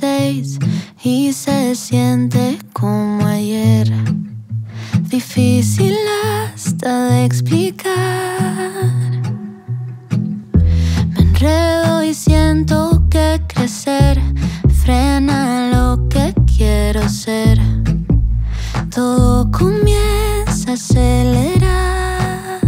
6 y se siente como ayer. Difícil hasta de explicar. Me enredo y siento que crecer frena lo que quiero ser. Todo comienza a acelerar.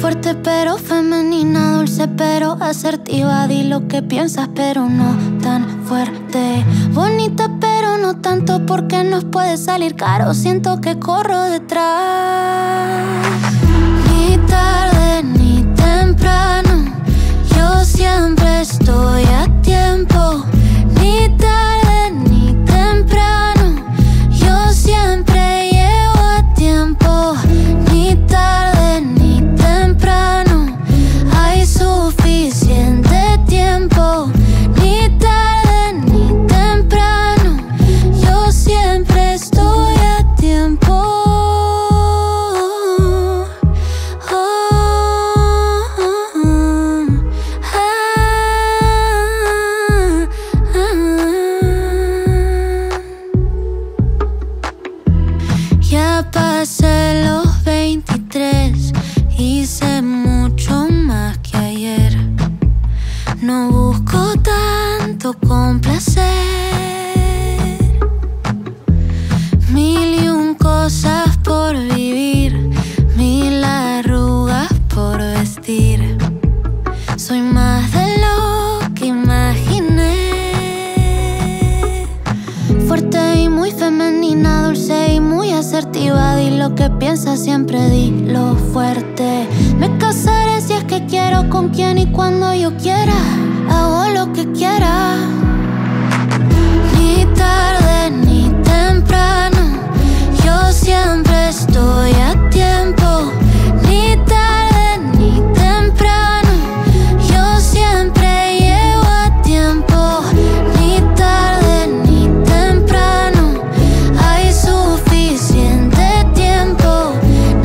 Fuerte pero femenina, dulce pero asertiva. Di lo que piensas pero no tan fuerte. Bonita pero no tanto porque nos puede salir caro. Siento que corro detrás. Ni tarde ni temprano, yo siempre estoy a tiempo. Ni tarde ni temprano, siempre llego a tiempo. Ni tarde ni temprano, hay suficiente tiempo. Ni tarde ni temprano, yo siempre estoy a tiempo. Pasé los 23, hice mucho más que ayer. No busco tanto complacer. 1001 cosas por vivir, 1000 arrugas por vestir. Soy más de lo que imaginé. Fuerte y muy femenina, dulce y muy asertiva, di lo que piensas, siempre di lo fuerte. Me casaré si es que quiero, con quien y cuando yo quiera. Hago lo que quiera. Ni tarde ni temprano, yo siempre estoy a tiempo. Ni tarde ni temprano, yo siempre llego a tiempo. Ni tarde ni temprano, hay suficiente tiempo.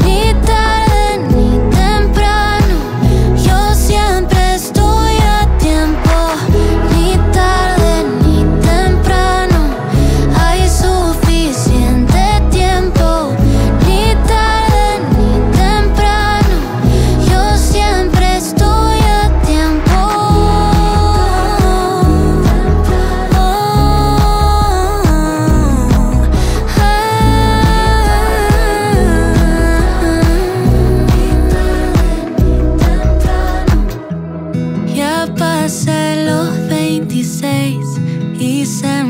Ni tarde ni temprano, yo siempre estoy a tiempo. Ni tarde ni temprano, hay suficiente tiempo. Ni tarde ni temprano, yo siempre estoy a tiempo. Ya pasé los 26 y se